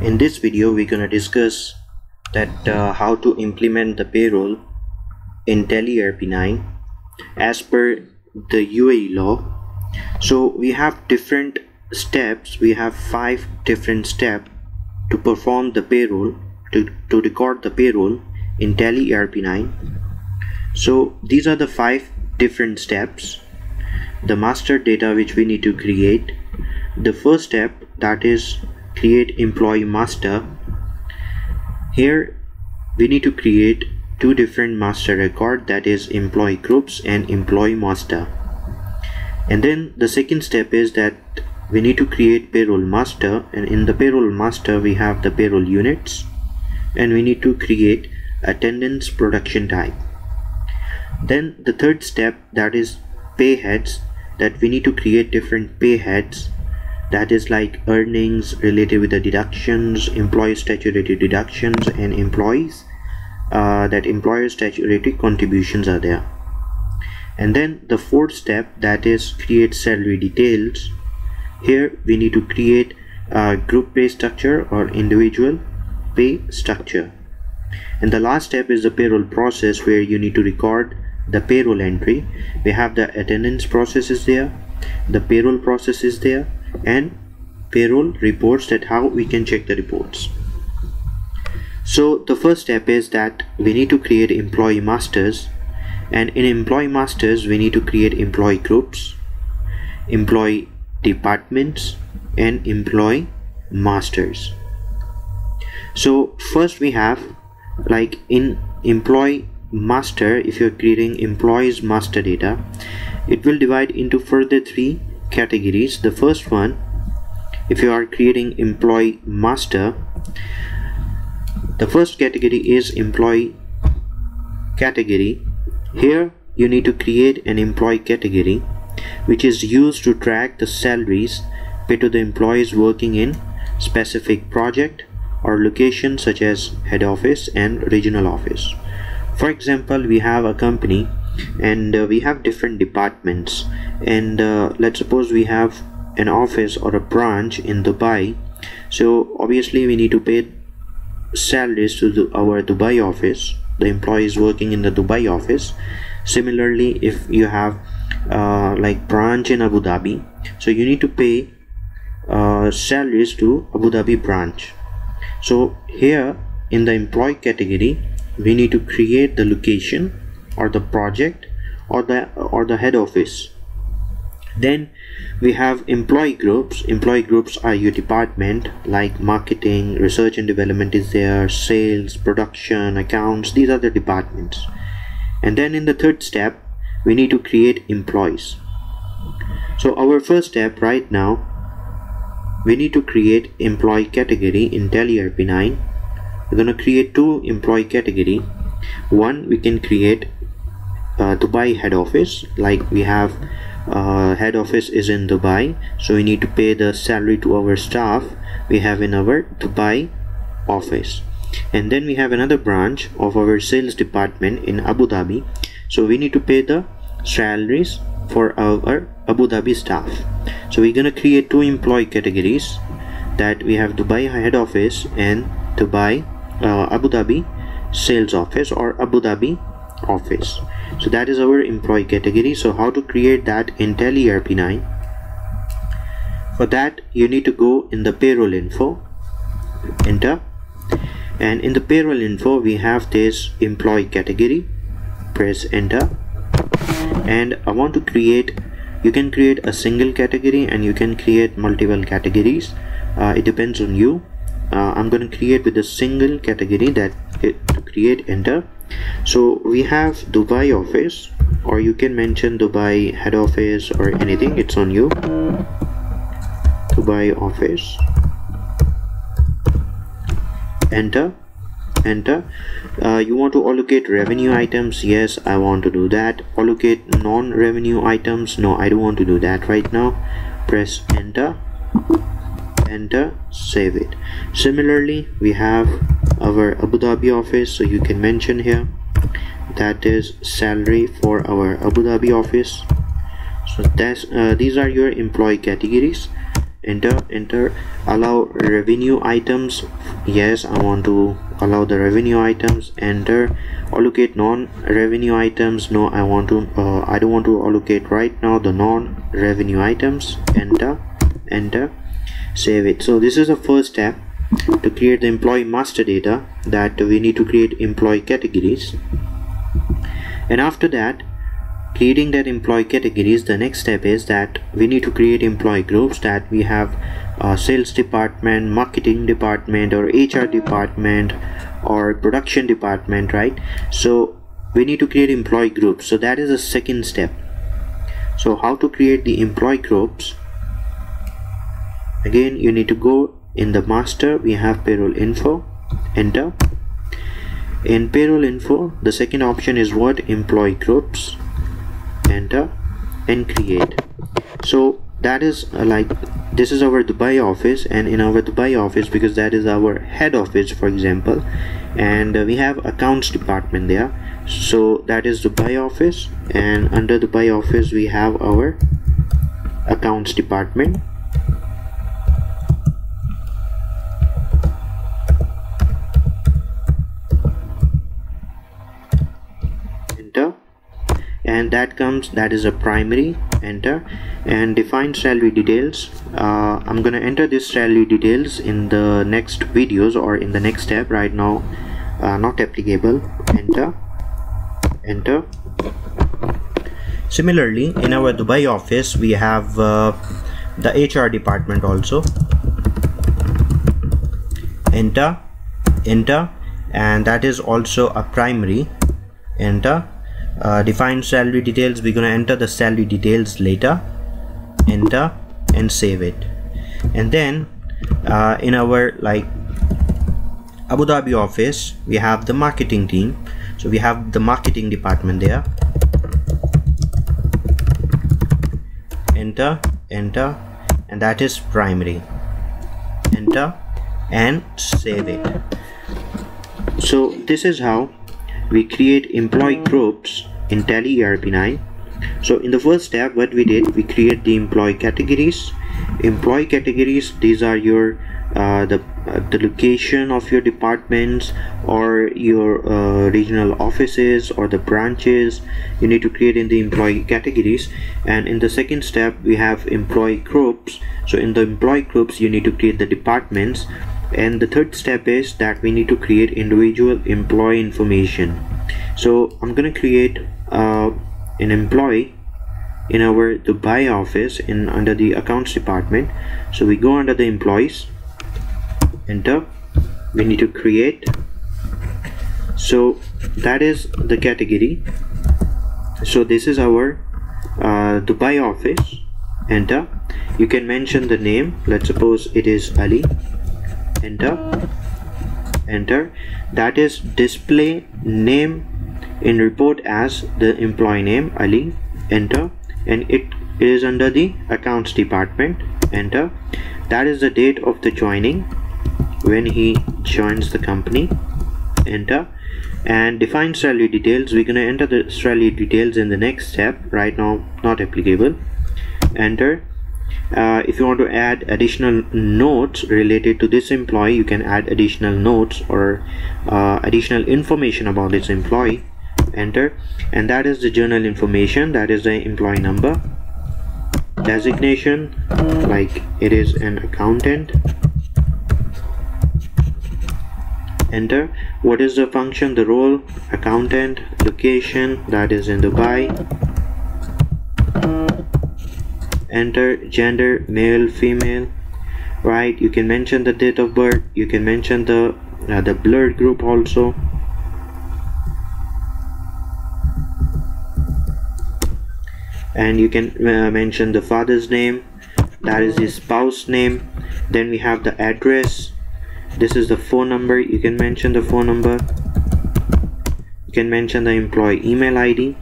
In this video we're gonna discuss that how to implement the payroll in Tally ERP 9 as per the UAE law. So we have different steps, we have 5 different steps to perform the payroll, to record the payroll in Tally ERP 9. So these are the 5 different steps. The master data which we need to create, the first step, that is create employee master. Here we need to create 2 different master record, that is employee groups and employee master. And then the second step is that we need to create payroll master, and in the payroll master we have the payroll units, and we need to create attendance production type. Then the third step, that is pay heads, that we need to create different pay heads, that is like earnings related with the deductions, employee statutory deductions, and employees that employer statutory contributions are there. And then the fourth step, that is create salary details. Here we need to create a group pay structure or individual pay structure. And the last step is the payroll process, where you need to record the payroll entry. We have the attendance process is there, the payroll process is there, and payroll reports, that how we can check the reports. So the first step is that we need to create employee masters, and in employee masters we need to create employee groups, employee departments, and employee masters. So first we have, like in employee master, if you're creating employees master data, it will divide into further 3 categories. The first one, if you are creating employee master, the first category is employee category. Here you need to create an employee category which is used to track the salaries paid to the employees working in specific project or location, such as head office and regional office. For example, we have a company and we have different departments, and let's suppose we have an office or a branch in Dubai. So obviously we need to pay salaries to our Dubai office, the employees working in the Dubai office. Similarly, if you have like branch in Abu Dhabi, so you need to pay salaries to Abu Dhabi branch. So here in the employee category we need to create the location or the project or the head office. Then we have employee groups. Employee groups are your department, like marketing, research and development is there, sales, production, accounts, these are the departments. And then in the third step we need to create employees. So our first step right now, we need to create employee category in Tally ERP 9. We're going to create 2 employee category. One, we can create Dubai head office, like we have head office is in Dubai, so we need to pay the salary to our staff we have in our Dubai office. And then we have another branch of our sales department in Abu Dhabi, so we need to pay the salaries for our Abu Dhabi staff. So we're going to create 2 employee categories, that we have Dubai head office and Dubai Abu Dhabi sales office or Abu Dhabi office. So that is our employee category. So how to create that in Tally ERP 9? For that you need to go in the payroll info, enter, and in the payroll info we have this employee category, press enter. And I want to create, you can create a single category and you can create multiple categories, it depends on you. I'm going to create with a single category, that create, enter. So we have Dubai office, or you can mention Dubai head office or anything, it's on you. Dubai office, enter, enter. You want to allocate revenue items? Yes, I want to do that. Allocate non-revenue items? No, I don't want to do that right now. Press enter, enter, save it. Similarly we have our Abu Dhabi office, so you can mention here, that is salary for our Abu Dhabi office. So that's these are your employee categories. enter, allow revenue items. Yes, I want to allow the revenue items. Enter, allocate non-revenue items. No, I want to I don't want to allocate right now the non-revenue items. Enter, save it. So this is the first step to create the employee master data, that we need to create employee categories. And after that, creating that employee categories, the next step is that we need to create employee groups, that we have sales department, marketing department, or HR department, or production department, right? So we need to create employee groups. So that is the second step. So how to create the employee groups? Again, you need to go in the master. We have payroll info. Enter. In payroll info, the second option is what? Employee groups. Enter and create. So that is like, this is our Dubai office, and in our Dubai office, because that is our head office, for example, and we have accounts department there. So that is Dubai office, and under Dubai office we have our accounts department. And that comes, that is a primary. Enter and define salary details. I'm gonna enter this salary details in the next videos or in the next step. Right now not applicable. Enter. Similarly, in our Dubai office we have the HR department also. Enter and that is also a primary. Enter. Define salary details. We're gonna enter the salary details later. Enter and save it. And then in our like Abu Dhabi office, we have the marketing team. So we have the marketing department there. Enter and that is primary. Enter and save it. So this is how we create employee groups in Tally ERP 9. So in the first step, what we did, we create the employee categories. Employee categories, these are your the location of your departments or your regional offices or the branches. You need to create in the employee categories. And in the second step, we have employee groups. So in the employee groups, you need to create the departments. And the third step is that we need to create individual employee information. So I'm gonna create an employee in our Dubai office in under the accounts department. So we go under the employees. Enter. We need to create. So that is the category. So this is our Dubai office. Enter. You can mention the name. Let's suppose it is Ali. Enter. That is display name in report as the employee name Ali. Enter and it is under the accounts department. Enter. That is the date of the joining, when he joins the company. Enter and define salary details. We're gonna enter the salary details in the next step. Right now not applicable. Enter. If you want to add additional notes related to this employee, you can add additional notes or additional information about this employee. Enter and that is the journal information. That is the employee number, designation, like it is an accountant. Enter. What is the function, the role? Accountant. Location, that is in Dubai. Enter. Gender, male, female, right? You can mention the date of birth. You can mention the blurred group also. And you can mention the father's name, that is his spouse name. Then we have the address. This is the phone number. You can mention the phone number. You can mention the employee email ID.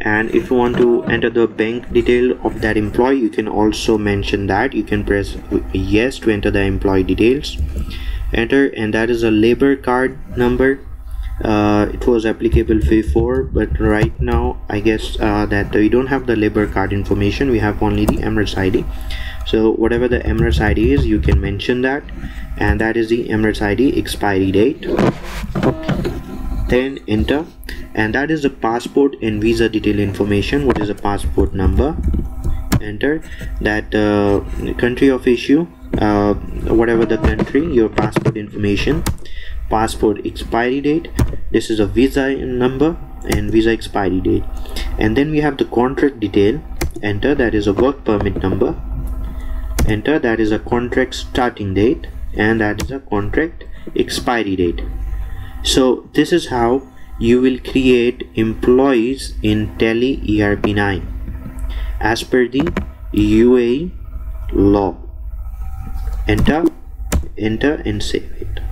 And if you want to enter the bank detail of that employee, you can also mention that. You can press yes to enter the employee details. Enter and that is a labor card number. it was applicable before, but right now I guess that we don't have the labor card information, we have only the Emirates ID. So whatever the Emirates ID is, you can mention that, and that is the Emirates ID expiry date, then enter, and that is the passport and visa detail information, what is the passport number, enter that, country of issue, whatever the country, your passport information, passport expiry date, this is a visa number and visa expiry date, and then we have the contract detail, enter, that is a work permit number, enter, that is a contract starting date, and that is a contract expiry date. So this is how you will create employees in Tally ERP 9 as per the UAE law. Enter and save it.